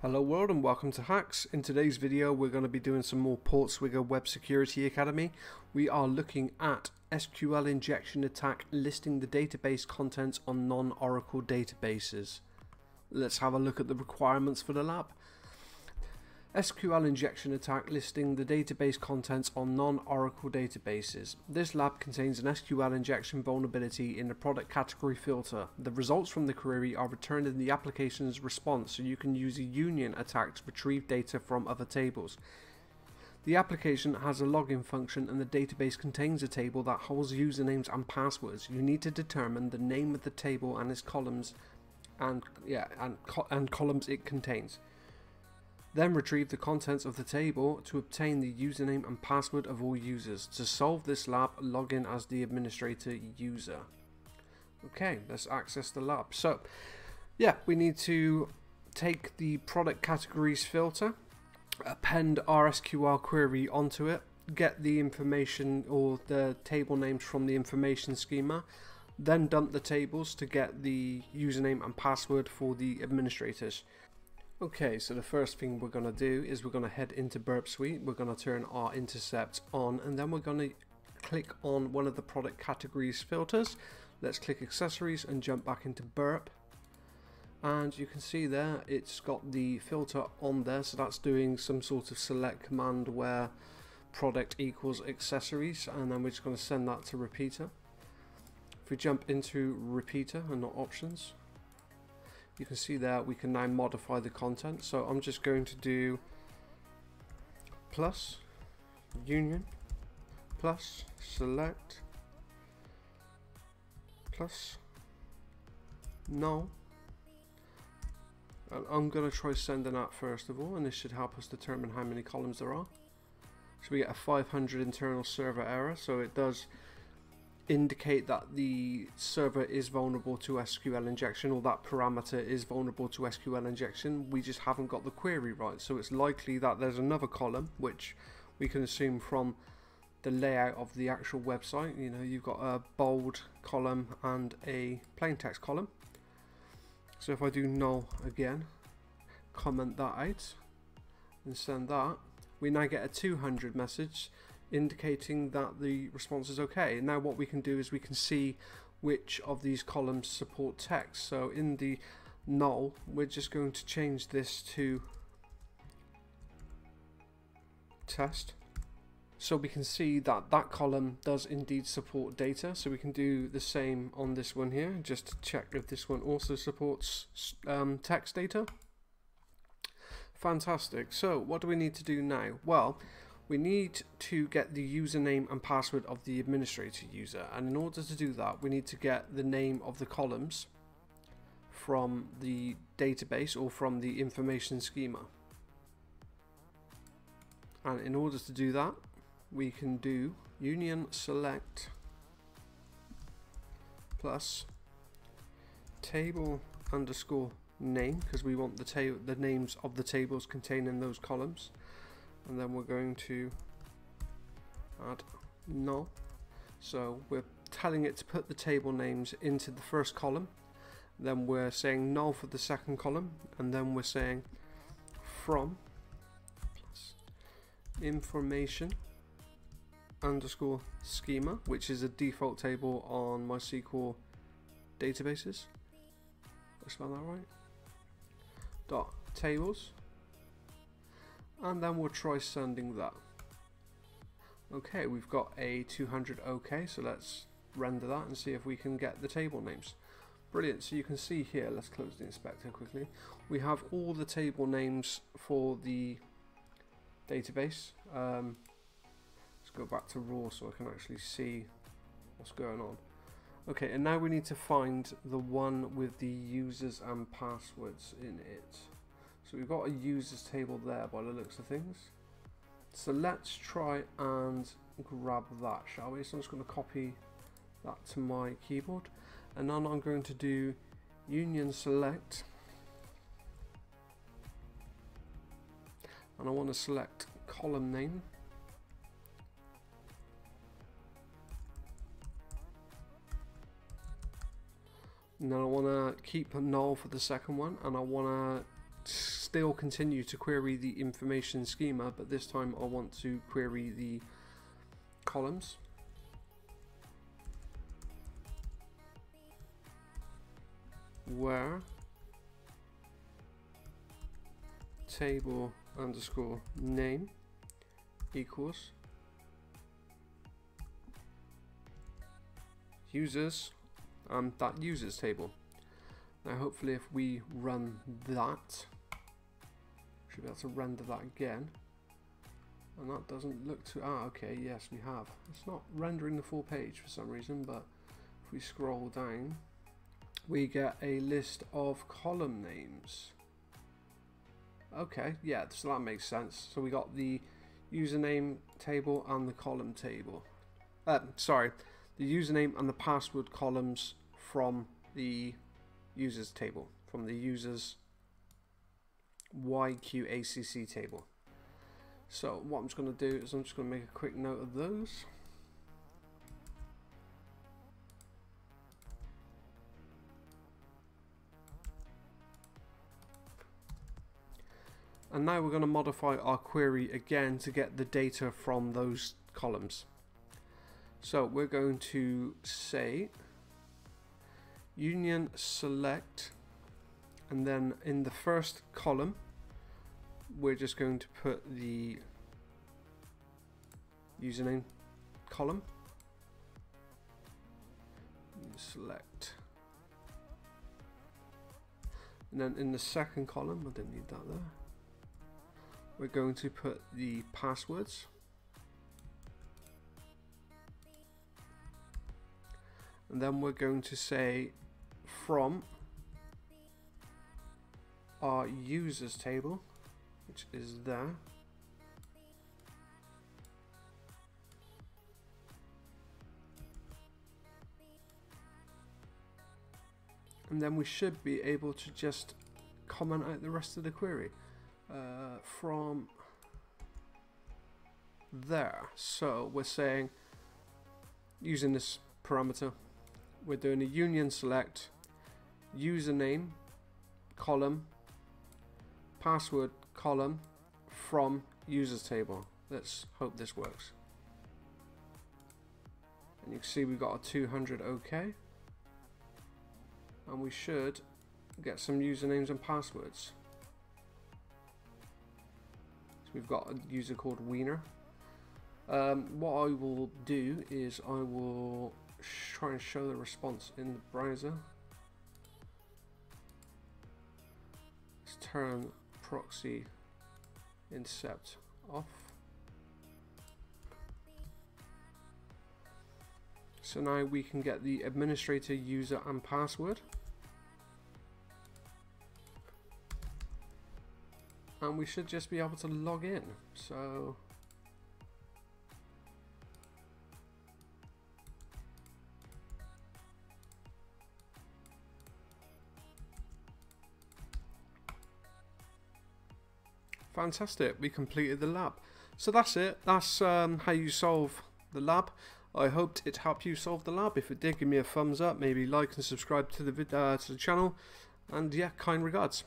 Hello world and welcome to Hacks. In today's video we're going to be doing some more Portswigger Web Security Academy. We are looking at SQL injection attack, listing the database contents on non-Oracle databases. Let's have a look at the requirements for the lab. SQL injection attack, listing the database contents on non-Oracle databases. This lab contains an SQL injection vulnerability in the product category filter. The results from the query are returned in the application's response, so you can use a union attack to retrieve data from other tables. The application has a login function and the database contains a table that holds usernames and passwords. You need to determine the name of the table and its columns and columns it contains. Then retrieve the contents of the table to obtain the username and password of all users. To solve this lab, log in as the administrator user. Okay, let's access the lab. So, yeah, we need to take the product categories filter, append our SQL query onto it, get the information or the table names from the information schema, then dump the tables to get the username and password for the administrators. Okay, so the first thing we're going to do is we're going to head into Burp Suite, we're going to turn our intercept on, and then we're going to click on one of the product categories filters. Let's click accessories and jump back into Burp. And you can see there, it's got the filter on there, so that's doing some sort of select command where product equals accessories, and then we're just going to send that to repeater. If we jump into repeater and not options, you can see there we can now modify the content. So I'm just going to do plus union plus select plus null, and I'm going to try sending that first of all, and this should help us determine how many columns there are. So we get a 500 internal server error, so it does indicate that the server is vulnerable to SQL injection, or that parameter is vulnerable to SQL injection. We just haven't got the query right, so it's likely that there's another column, which we can assume from the layout of the actual website. You know, you've got a bold column and a plain text column. So if I do null again, comment that out and send that, we now get a 200 message indicating that the response is okay. Now what we can do is we can see which of these columns support text. So in the null, we're just going to change this to test, so we can see that that column does indeed support data. So we can do the same on this one here, just to check if this one also supports text data. Fantastic. So what do we need to do now? Well, we need to get the username and password of the administrator user, and in order to do that we need to get the name of the columns from the database or from the information schema. And in order to do that we can do union select plus table underscore name, because we want the names of the tables containing those columns. And then we're going to add null, so we're telling it to put the table names into the first column, then we're saying null for the second column, and then we're saying from plus information underscore schema, which is a default table on MySQL databases. I spelled that right? Dot tables. And then we'll try sending that. Okay, we've got a 200 OK, so let's render that and see if we can get the table names. Brilliant, so you can see here, let's close the inspector quickly. We have all the table names for the database. Let's go back to raw so I can actually see what's going on. Okay, and now we need to find the one with the users and passwords in it. So we've got a users table there by the looks of things. So let's try and grab that, shall we? So I'm just going to copy that to my keyboard. And then I'm going to do union select. And I want to select column name. And then I want to keep a null for the second one. And I want to still continue to query the information schema, but this time I want to query the columns. Where table underscore name equals users and that users table. Now hopefully if we run that, we should be able to render that again. And that doesn't look too, okay, yes we have. It's not rendering the full page for some reason, but if we scroll down, we get a list of column names. Okay, yeah, so that makes sense. So we got the username table and the column table. Sorry, the username and the password columns from the users table, from the users YQACC table. So what I'm just going to do is I'm just going to make a quick note of those. And now we're going to modify our query again to get the data from those columns. So we're going to say union select, and then in the first column we're just going to put the username column, select, and then in the second column, I didn't need that there, we're going to put the passwords, and then we're going to say from our users table, which is there, and then we should be able to just comment out the rest of the query from there. So we're saying, using this parameter, we're doing a union select, username column, password column from users table. Let's hope this works. And you can see we've got a 200 OK, and we should get some usernames and passwords. We've got a user called Wiener. What I will do is I will try and show the response in the browser. Let's turn proxy intercept off. So now we can get the administrator user and password. And we should just be able to log in. So fantastic, we completed the lab. So that's it. That's how you solve the lab. I hoped it helped you solve the lab. If it did, give me a thumbs up, maybe like and subscribe to the channel, and yeah, kind regards.